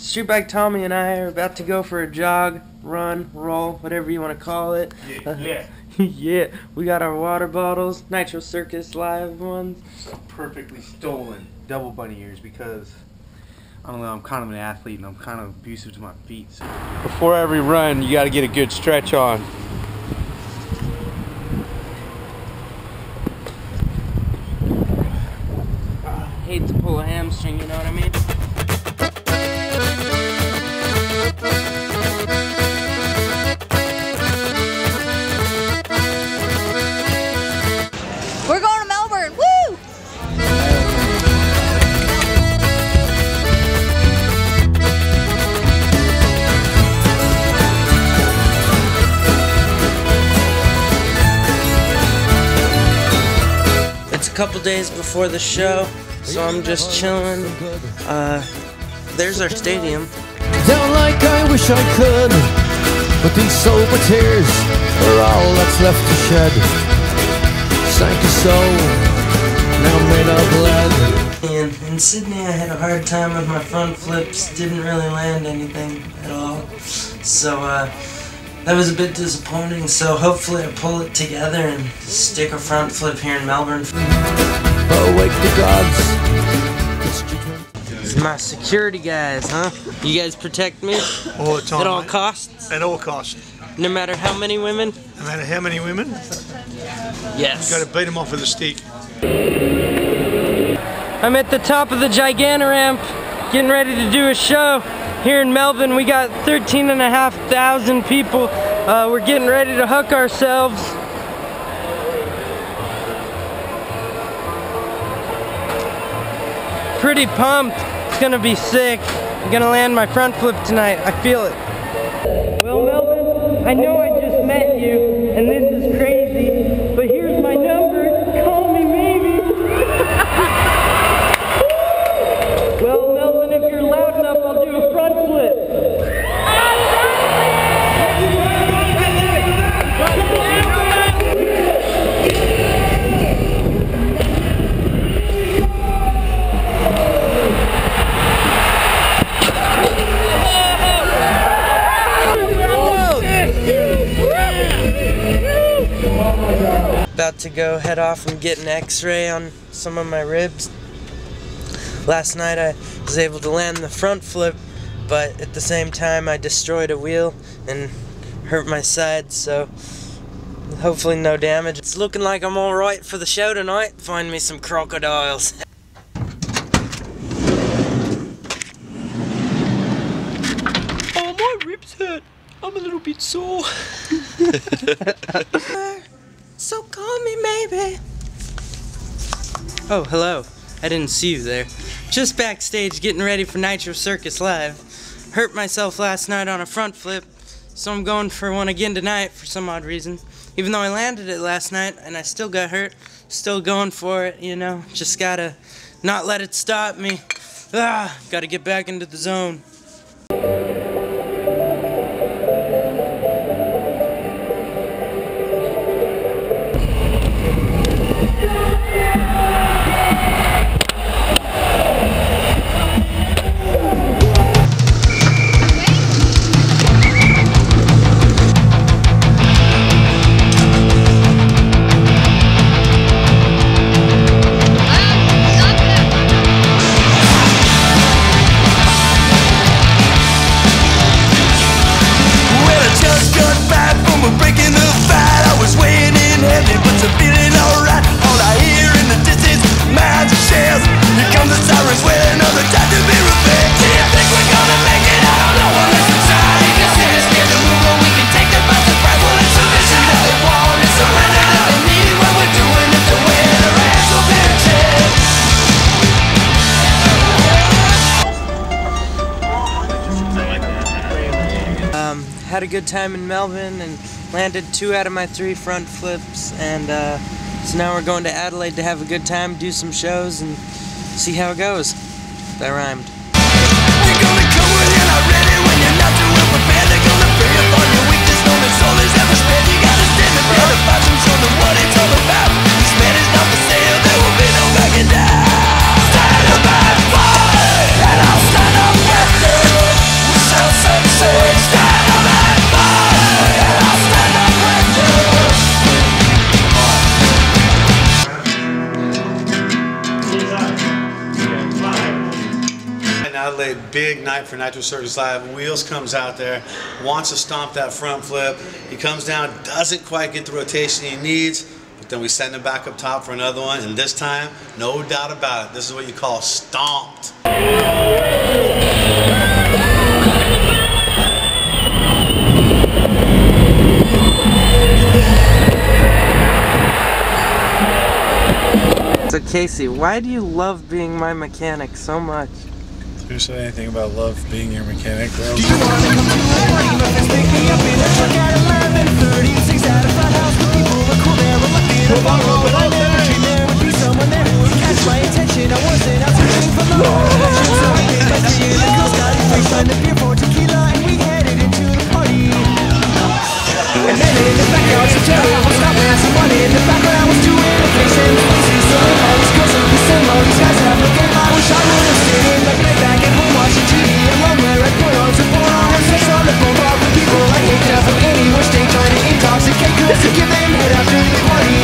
Streetbike Tommy and I are about to go for a jog, run, roll, whatever you want to call it. Yeah. Yeah, we got our water bottles, Nitro Circus Live ones. Some perfectly stolen double bunny ears because, I don't know, I'm kind of an athlete and I'm kind of abusive to my feet. So. Before every run, you got to get a good stretch on. I hate to pull a hamstring, you know what I mean? We're going to Melbourne, woo! It's a couple days before the show. So I'm just chilling. There's our stadium. Down like I wish I could, but these sober tears are all that's left to shed. Sank a soul, now made of lead. And in Sydney, I had a hard time with my front flips. Didn't really land anything at all. So that was a bit disappointing. So hopefully, I pull it together and stick a front flip here in Melbourne. Awake the gods. This is my security guys, huh? You guys protect me? All the time. At all costs? At all costs. No matter how many women? No matter how many women? Yes. You gotta beat them off with a stick. I'm at the top of the Gigantoramp, getting ready to do a show here in Melbourne. We got 13,500 people. We're getting ready to hook ourselves. Pretty pumped. It's gonna be sick. I'm gonna land my front flip tonight. I feel it. Well, Melbourne, I know I just met you, and this is crazy, but here's my number. Call me, maybe. Well, Melbourne, if you're loud enough, I'll do a front flip. About to go head off and get an x-ray on some of my ribs. Last night I was able to land the front flip, but at the same time I destroyed a wheel and hurt my side, so hopefully no damage. It's looking like I'm alright for the show tonight. Find me some crocodiles. Oh, my ribs hurt. I'm a little bit sore. So call me maybe. Oh, hello. I didn't see you there. Just backstage getting ready for Nitro Circus Live. Hurt myself last night on a front flip, so I'm going for one again tonight for some odd reason. Even though I landed it last night and I still got hurt, still going for it, you know. Just gotta not let it stop me. Gotta get back into the zone. Had a good time in Melbourne and landed 2 out of my 3 front flips, and so now we're going to Adelaide to have a good time, do some shows, and see how it goes. That rhymed. big night for Nitro Circus Live. Wheelz comes out there, wants to stomp that front flip. He comes down, doesn't quite get the rotation he needs, but then we send him back up top for another one, and this time, no doubt about it, this is what you call stomped. So Casey, why do you love being my mechanic so much? Who said anything about love being your mechanic? Well, do you want to come to my party? My friends pick me up in a truck at 11:30. 6 out of 5 house with people are cool. They're all lucky to borrow, but I never dreamed there would be someone there who would catch my attention. I wasn't out searching for love. So I gave my tea and the girls got it. We signed a beer for tequila and we headed into the party. And then in the backyard, some terror was stopping. Someone in the background was doing a face and faces. So all these girls are dissimilar. These guys have looked at my wish I would have stayed in my bed back at home watching TV. Along where I put on some porn and sex on the phone bar with people I hate. Now from anywhere stay trying to intoxicate. Cause to give them head after the party.